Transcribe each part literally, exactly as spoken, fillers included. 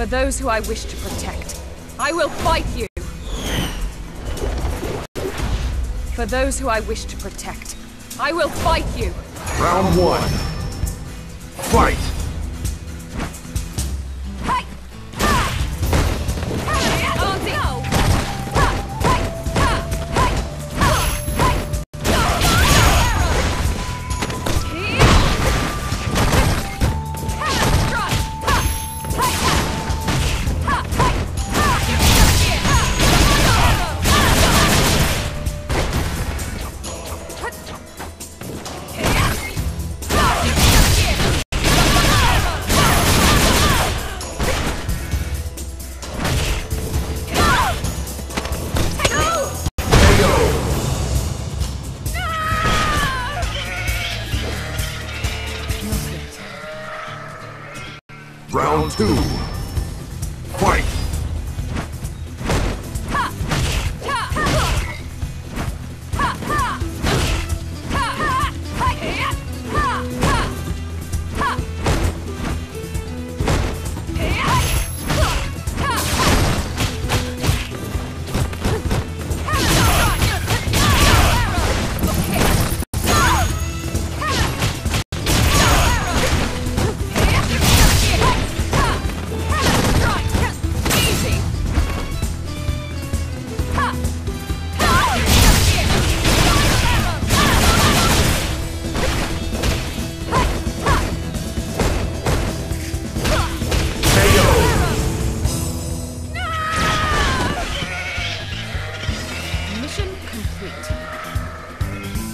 For those who I wish to protect, I will fight you! For those who I wish to protect, I will fight you! Round one. Fight! Round two. Fight!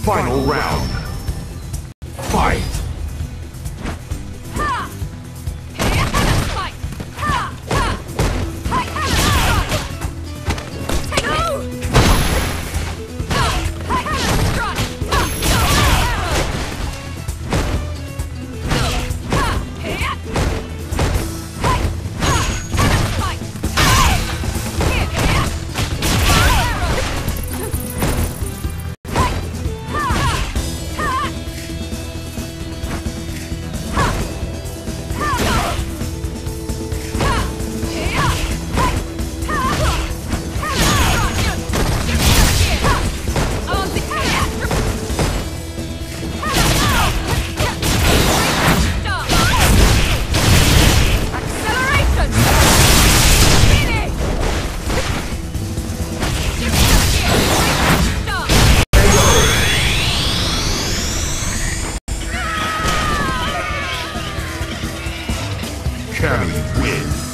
Final round. Fight! Carry wins.